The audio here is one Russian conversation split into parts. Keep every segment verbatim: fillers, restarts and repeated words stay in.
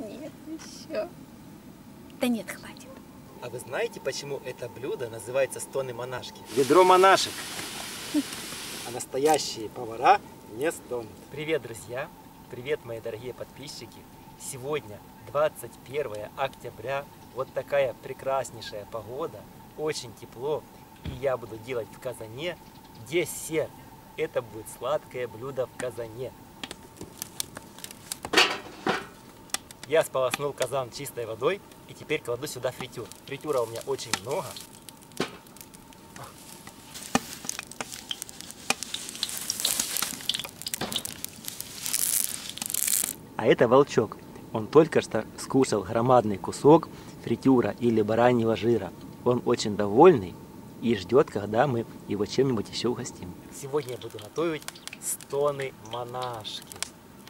Нет, еще. Да нет, хватит. А вы знаете, почему это блюдо называется «Стоны монашки»? Ведро монашек. А настоящие повара не стонут. Привет, друзья. Привет, мои дорогие подписчики. Сегодня двадцать первое октября. Вот такая прекраснейшая погода. Очень тепло. И я буду делать в казане десерт. Это будет сладкое блюдо в казане. Я сполоснул казан чистой водой и теперь кладу сюда фритюр. Фритюра у меня очень много. А это волчок. Он только что скушал громадный кусок фритюра или бараньего жира. Он очень довольный и ждет, когда мы его чем-нибудь еще угостим. Сегодня я буду готовить стоны монашки.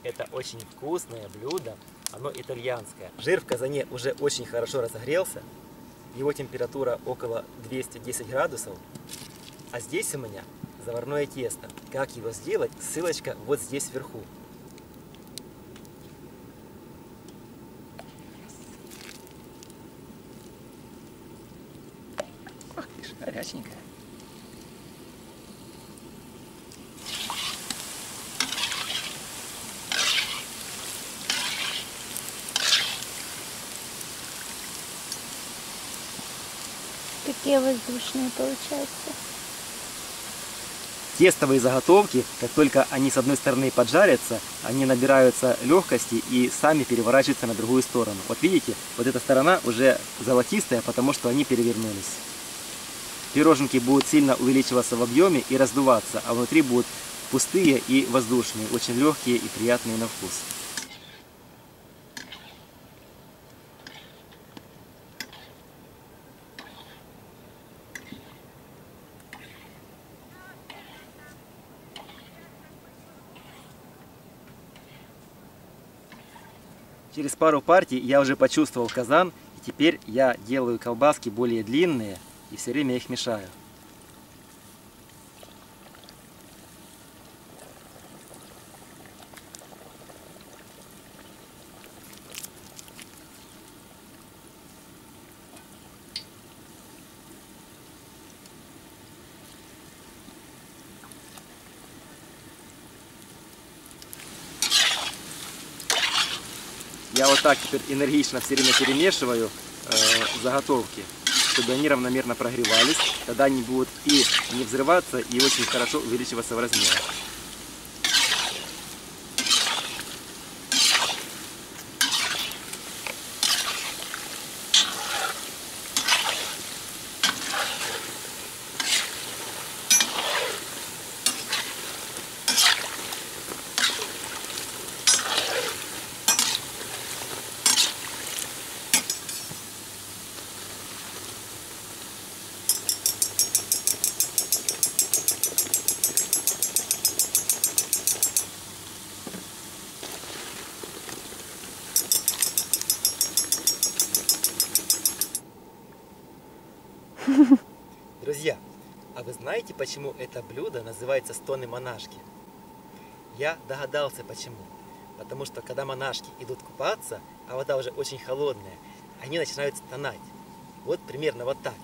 Это очень вкусное блюдо, оно итальянское. Жир в казане уже очень хорошо разогрелся, его температура около двухсот десяти градусов. А здесь у меня заварное тесто. Как его сделать, ссылочка вот здесь вверху. Горяченькая. Такие воздушные получаются. Тестовые заготовки, как только они с одной стороны поджарятся, они набираются легкости и сами переворачиваются на другую сторону. Вот видите, вот эта сторона уже золотистая, потому что они перевернулись. Пироженки будут сильно увеличиваться в объеме и раздуваться, а внутри будут пустые и воздушные, очень легкие и приятные на вкус. Через пару партий я уже почувствовал казан, и теперь я делаю колбаски более длинные. И все время я их мешаю. Я вот так теперь энергично все время перемешиваю э, заготовки, чтобы они равномерно прогревались, тогда они будут и не взрываться, и очень хорошо увеличиваться в размере. Друзья, а вы знаете, почему это блюдо называется «Стоны монашки»? Я догадался почему. Потому что когда монашки идут купаться, а вода уже очень холодная, они начинают стонать. Вот примерно вот так.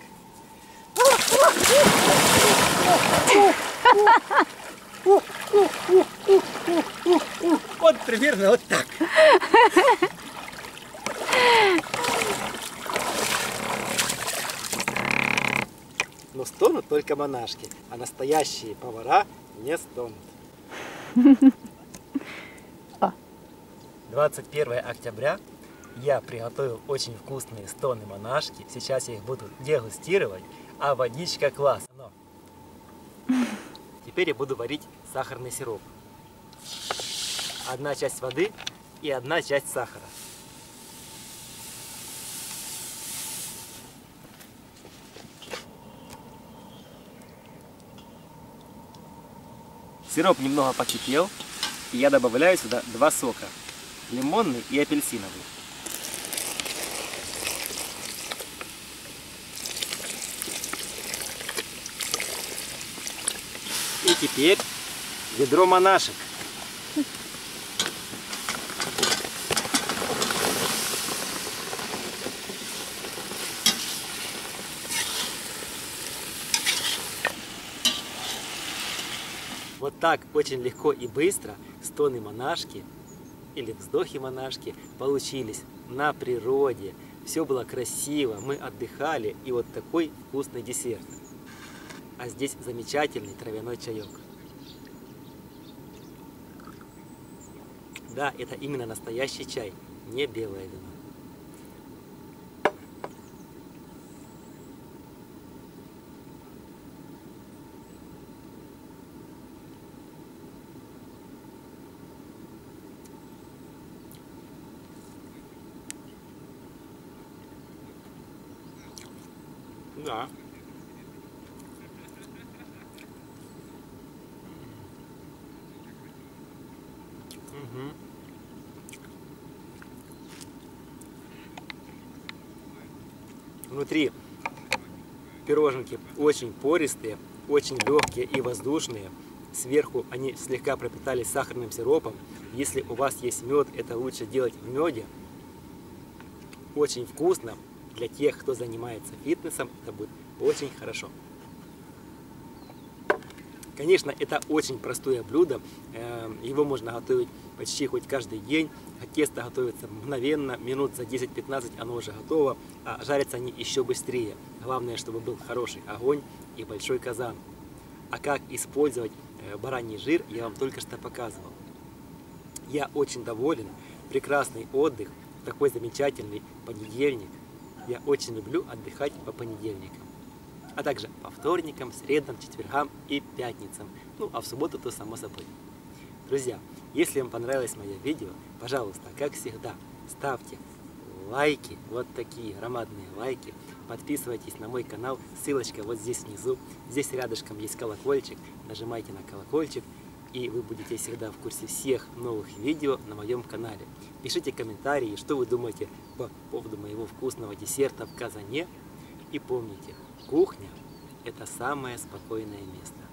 Вот примерно вот так. Но стонут только монашки, а настоящие повара не стонут. двадцать первое октября я приготовил очень вкусные стоны монашки. Сейчас я их буду дегустировать, а водичка класс. Но теперь я буду варить сахарный сироп. Одна часть воды и одна часть сахара. Сироп немного покипел, и я добавляю сюда два сока, лимонный и апельсиновый. И теперь ведро монашек. Вот так очень легко и быстро стоны монашки или вздохи монашки получились на природе. Все было красиво, мы отдыхали, и вот такой вкусный десерт. А здесь замечательный травяной чаек. Да, это именно настоящий чай, не белое вино. Да. Угу. Внутри пироженки очень пористые, очень легкие и воздушные. Сверху они слегка пропитались сахарным сиропом. Если у вас есть мед, это лучше делать в меде. Очень вкусно. Для тех, кто занимается фитнесом, это будет очень хорошо. Конечно, это очень простое блюдо. Его можно готовить почти хоть каждый день. Тесто готовится мгновенно, минут за десять-пятнадцать оно уже готово. А жарятся они еще быстрее. Главное, чтобы был хороший огонь и большой казан. А как использовать бараний жир, я вам только что показывал. Я очень доволен. Прекрасный отдых, такой замечательный понедельник. Я очень люблю отдыхать по понедельникам, а также по вторникам, средам, четвергам и пятницам. Ну, а в субботу то само собой. Друзья, если вам понравилось мое видео, пожалуйста, как всегда, ставьте лайки, вот такие громадные лайки. Подписывайтесь на мой канал, ссылочка вот здесь внизу. Здесь рядышком есть колокольчик, нажимайте на колокольчик. И вы будете всегда в курсе всех новых видео на моем канале. Пишите комментарии, что вы думаете по поводу моего вкусного десерта в казане. И помните, кухня – это самое спокойное место.